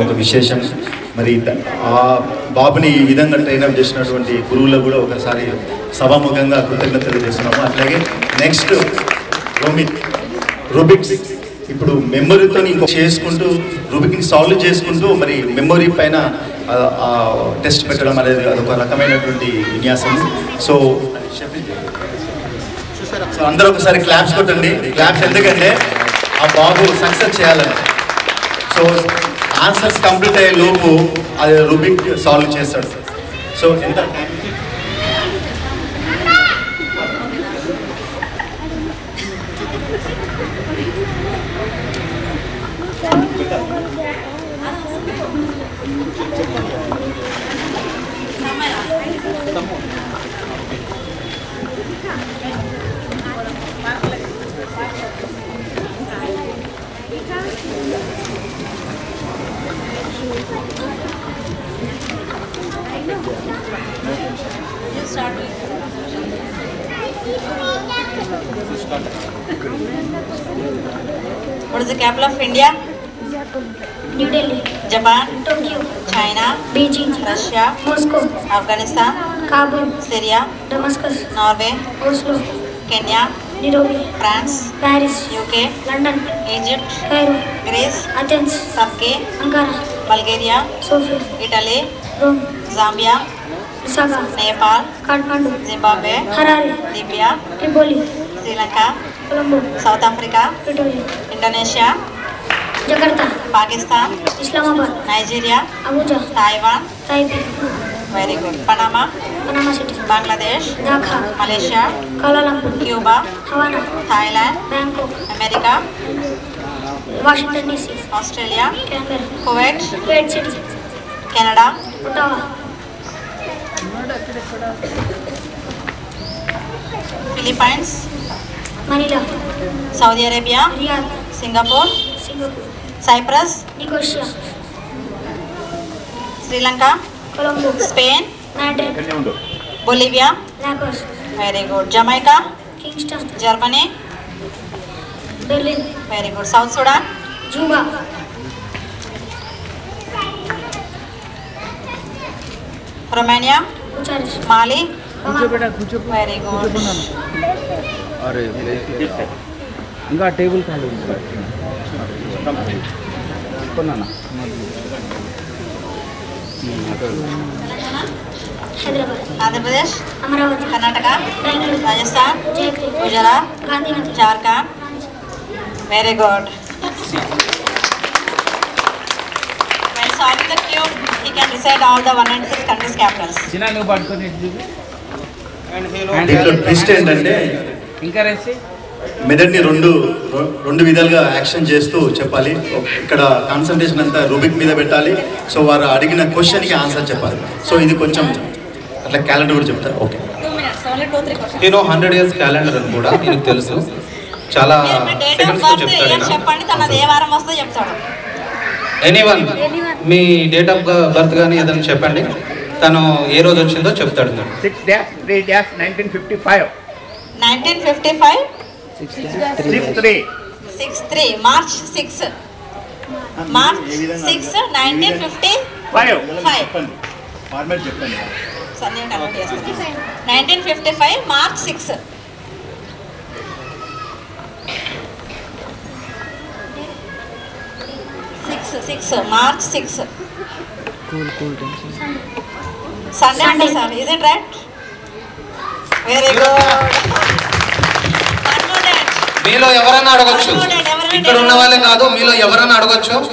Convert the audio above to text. ఒక విశేషం మరి ఆ బాబుని ఈ విధంగా ట్రైన్ అప్ చేసినటువంటి గురువులకు కూడా ఒకసారి సభాముఖంగా కృతజ్ఞతలు తెలుపుతున్నాము. అట్లాగే నెక్స్ట్ రూబిక్స్ ఇప్పుడు మెమరీతో ఇంకో చేసుకుంటూ రూబిక్ని సాల్వ్ చేసుకుంటూ మరి మెమరీ పైన టెస్ట్ పెట్టడం అనేది అదొక రకమైనటువంటి విన్యాసం. సో అందరూ ఒకసారి క్లాప్స్ కొట్టండి. క్లాప్స్ ఎందుకంటే ఆ బాబు సక్సెస్ చేయాలని. సో आंसर्स कंप्लीट लोग अभी रूबिक सॉल्व सर सो एंत What is the capital of India? New Delhi. Japan? Tokyo. China? Beijing. Russia? Moscow. Afghanistan? Kabul. Syria? Damascus. Norway? Oslo. Kenya? Nairobi. France? Paris. UK? London. Egypt? Cairo. Greece? Athens. Turkey? Ankara. Bulgaria? Sofia. Italy? Rome. Zambia? Lusaka. Nepal? Kathmandu. Zimbabwe? Harare. Libya? Tripoli. Sri Lanka? Colombo. South Africa? Pretoria. Indonesia? Jakarta. Pakistan? Islamabad. Nigeria? Abuja. Taiwan? Taipei. Very good. Panama? Panama City. Bangladesh? Dhaka. Malaysia? Kuala Lumpur. Cuba? Havana. Thailand? Bangkok. America? Washington DC. Australia? Canberra. Kuwait? Kuwait City. Canada? Ottawa. Philippines, Manila, Saudi Arabia, Riyadh, Singapore, Cyprus, Nicosia, Sri Lanka, Colombo, Spain, Madrid, Bolivia, Lagos. Very good. Jamaica, Kingston, Germany, Berlin. Very good. South Sudan, Juba. Romania, Mali, very good. अरे इनका table खाली ना. Andhra Pradesh, Amaravati, Karnataka, Rajasthan, Gujarat, Jharkhand. Very good. He can decide all the 106 countries' capitals. China new part को देख लीजिए. And इधर Christian डंडे. इनका ऐसे. मेरे ने रोंडे विदल का action जेस्तो चपाली. इकड़ा concentration अंतर Rubik में द बेटाली. So वारा आड़ी ना question का answer चपाल. So इधर कुछ हम अटल calendar उड़ जाता. Okay. 2 minutes. Only 2-3 questions. You know 100 years calendar run बोला. इन्हें तेलसो. चला. Date of birth ये चपानी था ना ये वारा मस्त जपता. Anyone, మీ డేట్ ఆఫ్ బర్త్ గాని ఏదైనా చెప్పండి. తను ఏ రోజు వచ్చిందో చెప్తాడు. 6-3-1955. 1955. 6-3. March 6. March 6, 1955. 5. చెప్పండి. సరే నేను కరెక్ట్ చేస్తాను. 1955 March 6. March 6. Cool. Sunday, sir. Is it right? Very good. మీలో ఎవరన్నా అడగొచ్చు. ఇక్కడ ఉన్న వాళ్ళే కాదు మీలో ఎవరన్నా అడగొచ్చు.